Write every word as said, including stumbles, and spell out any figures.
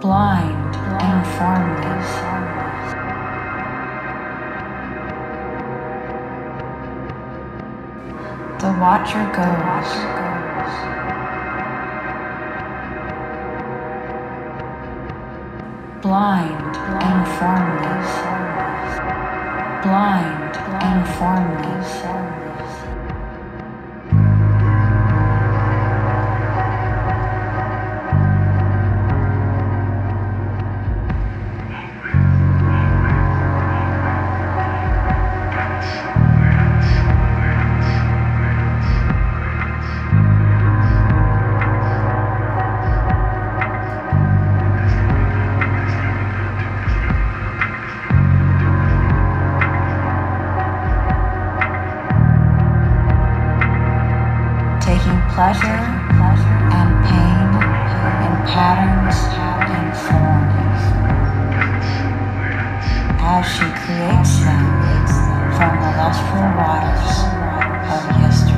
blind and formless. The watcher goes. Blind and formless. Blind and formless. Pleasure and pain in patterns and forms, as she creates them from the lustful waters of yesterday.